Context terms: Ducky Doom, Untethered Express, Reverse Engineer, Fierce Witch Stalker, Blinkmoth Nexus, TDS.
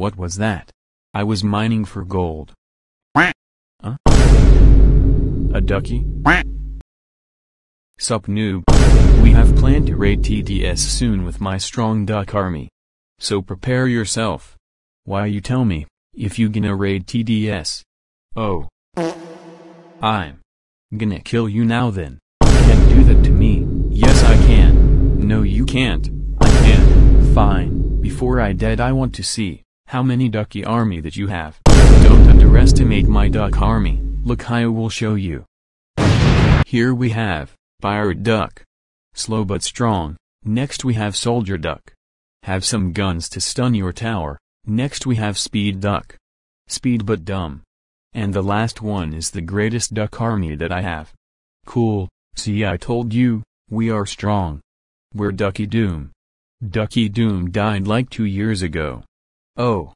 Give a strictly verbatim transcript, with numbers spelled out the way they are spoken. What was that? I was mining for gold. Huh? A ducky? Sup noob? We have planned to raid T D S soon with my strong duck army. So prepare yourself. Why you tell me, if you gonna raid T D S? Oh. I'm gonna kill you now then. Can't do that to me. Yes I can. No you can't. I can. Fine. Before I dead I want to see how many ducky army that you have. Don't underestimate my duck army. Look, I will show you. Here we have pirate duck. Slow but strong. Next we have soldier duck. Have some guns to stun your tower. Next we have speed duck. Speed but dumb. And the last one is the greatest duck army that I have. Cool, see I told you, we are strong. We're Ducky Doom. Ducky Doom died like two years ago. Oh.